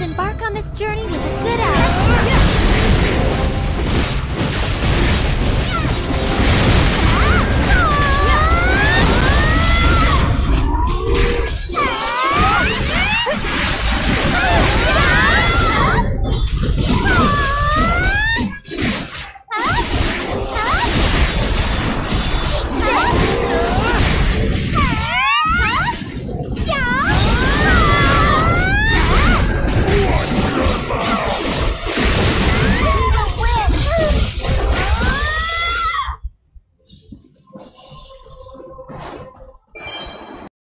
Let's embark on this journey with a good eye.